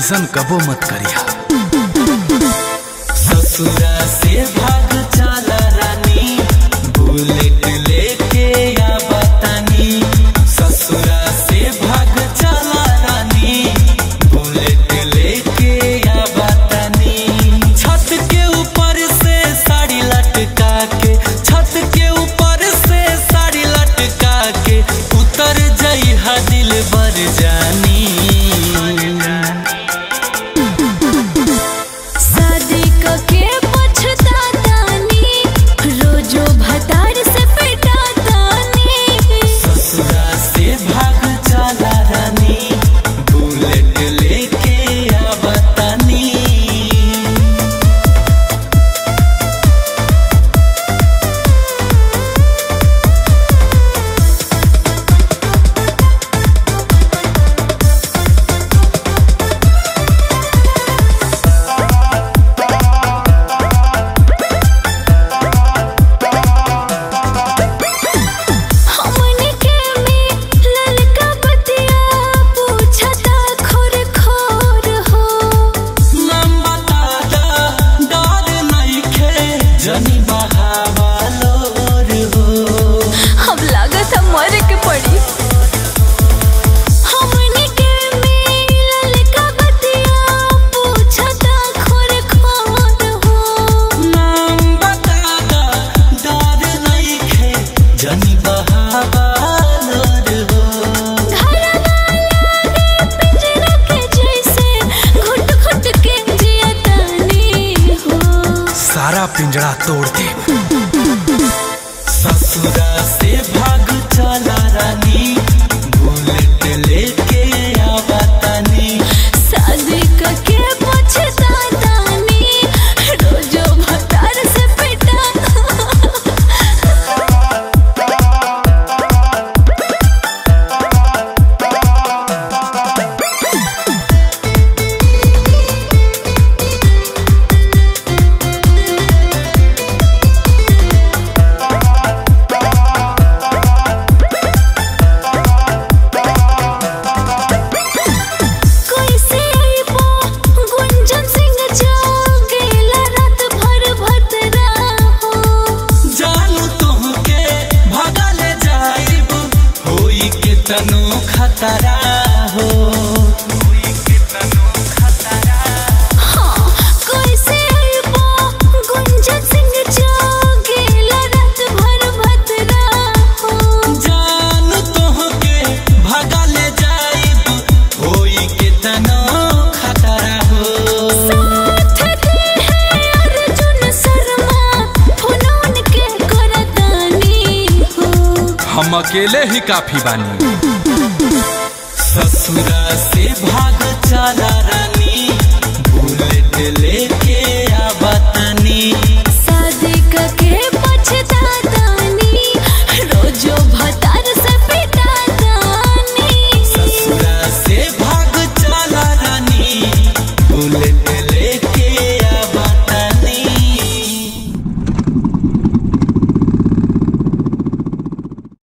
ऐसन कबो मत करिया। ससुरा से भाग चला रानी, बुलेट लेके आवा तानी। ससुरा से भाग चला रानी, बुलेट लेके आवा तानी। छत के ऊपर से साड़ी लटका के, छत के ऊपर से साड़ी लटका के उतर जाइहा दिल भर जानी। सारा पिंजड़ा तोड़ दे। ससुरा से भाग चला रानी, बुलेट लेके आवा तानी। शादी करके पछता तानी, रोजो भतार से पिटा। तनु खतरा हो, खतरा हाँ, कोई से गुंजन सिंह जोगे रात भर भतरा हो। जान तोहके भगा ले जाइब, होई के तनु खतरा हो। साथ दे है अर्जुन शर्मा, फनून के करतानी हो। हम अकेले ही काफी बानी। ससुरा से भाग चला रानी, बुलेट लेके